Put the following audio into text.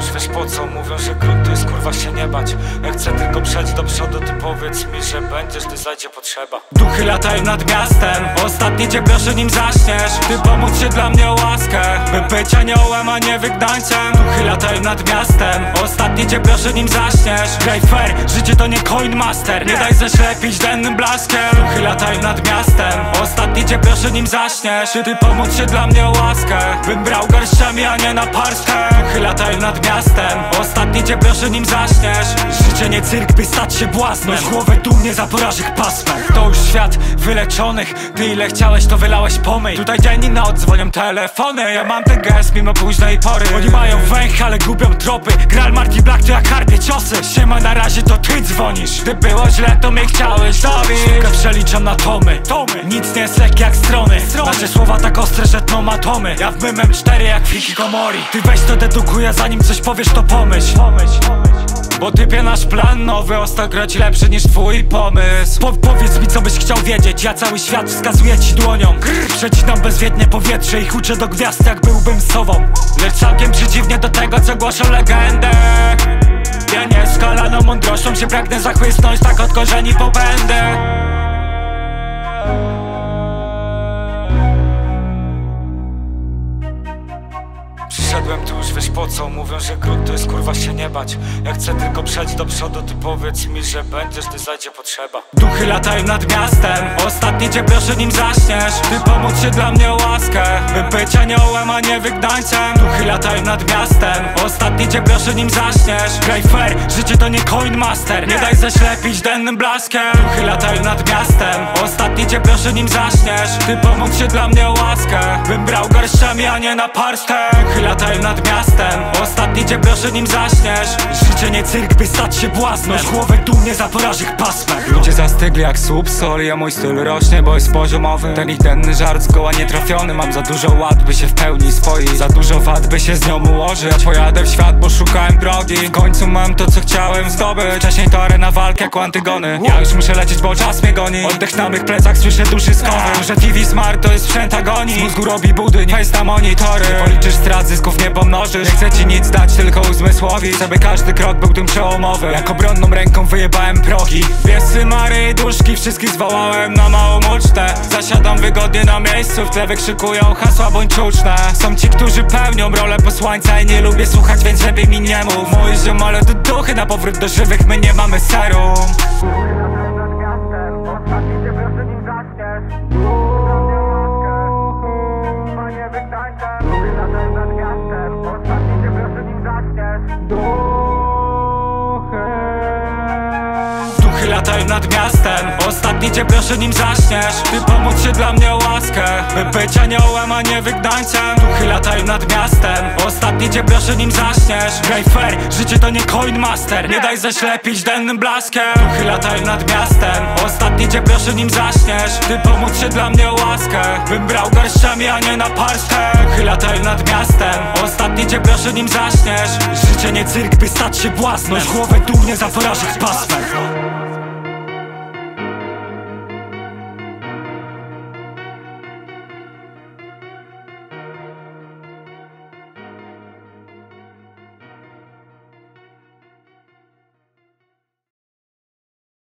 już wiesz po co. Mówią, że grunt to jest kurwa się nie bać. Ja chcę tylko przejść do przodu, ty powiedz mi, że będziesz, gdy zajdzie potrzeba. Duchy latają nad miastem, ostatni cię proszę nim zaśniesz. Ty pomóc się dla mnie o łaskę, by być aniołem, a nie wygnańcem. Duchy latają nad miastem, ostatni cię proszę nim zaśniesz. Grey fair, życie to nie Coin Master, nie daj zaślepić dennym blaskiem. Duchy latają nad miastem, ostatni cię proszę nim zaśniesz. Ty pomóc się dla mnie o łaskę, bym brał garściami, a nie na parstkę. Duchy latają nad miastem, ostatni cię proszę nim zaśniesz. Życie nie cyrk, by stać się błaznem, noś głowę dumnie za porażek pasmem. To już świat wyleczonych, ty ile chciałeś to wylałeś pomyj. Tutaj dzień i noc dzwonią telefony, ja mam ten gest mimo późnej pory. Oni mają węch, ale gubią tropy, Graj Marty Black to jak harpie ciosy. Siema na razie to ty dzwonisz, gdy było źle to mnie chciałeś dobić. Sztukę przeliczam na tomy, nic nie jest lekkie jak strony. Macie słowa tak ostre, że tną atomy, ja wmymem 4 jak w hikikomori. Ty weź to dedukuję, zanim coś powiesz to pomyśl. Bo typie nasz plan nowy, ostokroć lepszy niż twój pomysł. Powiedz mi co byś chciał wiedzieć, ja cały świat wskazuję ci dłonią. Przecinam bezwiednie powietrze i huczę do gwiazd jak byłbym sobą. Lecz całkiem przeciwnie do tego co głoszą legendy, ja nie skalaną mądrością się pragnę zachłysnąć, tak od korzeni pobędę. Przyszedłem tu już wiesz po co, mówią, że grunt to jest kurwa się nie bać. Ja chcę tylko przejść do przodu, ty powiedz mi, że będziesz, gdy zajdzie potrzeba. Duchy latają nad miastem, ostatni cię proszę nim zaśniesz. Ty pomóc się dla mnie o łaskę, by być aniołem, a nie wygnańcem. Duchy latają nad miastem, ostatni cię proszę nim zaśniesz. Graj fair, życie to nie Coin Master, nie daj zaślepić dennym blaskiem. Duchy latają nad miastem, ostatni cię proszę nim zaśniesz. Ty pomóc się dla mnie o łaskę, bym brał garściami, a nie na parstek. Latają nad miastem, ostatni cię proszę nim zaśniesz. Życie nie cyrk, by stać się błaznem, noś głowę dumnie za porażek pasmem. Ludzie zastygli jak subsoli, a mój styl rośnie, bo jest poziomowy. Ten i ten żart zgoła nietrafiony, mam za dużo ład, by się w pełni swoich, za dużo wad, by się z nią ułożyć. Pojadę w świat, bo szukałem drogi, w końcu mam to co chciałem zdobyć. Wcześniej to arena walk jak u Antygony, ja już muszę lecieć, bo czas mnie goni. Oddech na mych plecach, słyszę duszy skowy, że TV Smart to jest sprzęt agonii. Mózgu robi budy, nie jest na monitory, nie policzysz strat, zysków nie pomnożysz. Nie chcę ci nic dać, tylko uzmysłowi, żeby każdy krok był tym przełomowy. Jak obronną ręką wyjebałem progi, wiesy, mary i duszki, wszystkich zwołałem na małą ucztę. Zasiadam wygodnie na miejscu, w tle wykrzykują hasła bądź uczne. Są ci, którzy pełnią rolę posłańca i nie lubię słuchać, więc lepiej mi nie mów. Moi ziomale to duchy, na powrót do żywych my nie mamy serum. Duchy latają nad miastem, ostatni cię proszę nim zaśniesz. Ty pomóc się dla mnie o łaskę, by być aniołem, a nie wygnańcem. Duchy latają nad miastem, ostatni cię proszę nim zaśniesz. Graj fair, życie to nie Coin Master, nie daj zaślepić dennym blaskiem. Duchy latają nad miastem, ostatni cię proszę nim zaśniesz. Ty pomóc się dla mnie o łaskę, bym brał garściami, a nie na parstkę. Duchy latają nad miastem, ostatni cię proszę nim zaśniesz. Życie nie cyrk, by stać się błaznem, noś głowę dumnie za porażek pasmem.